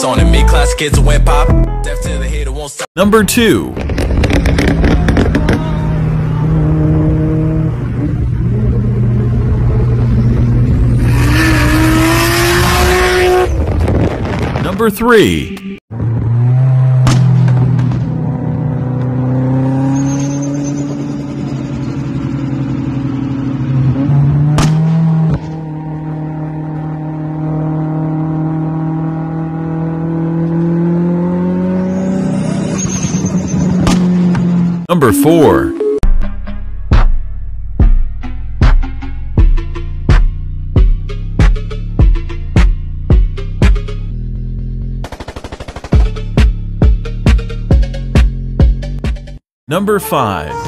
bass on it. Me class kids went pop. Deaf to the hater won't stop. Number 2. Number 3. Number 4. Number 5.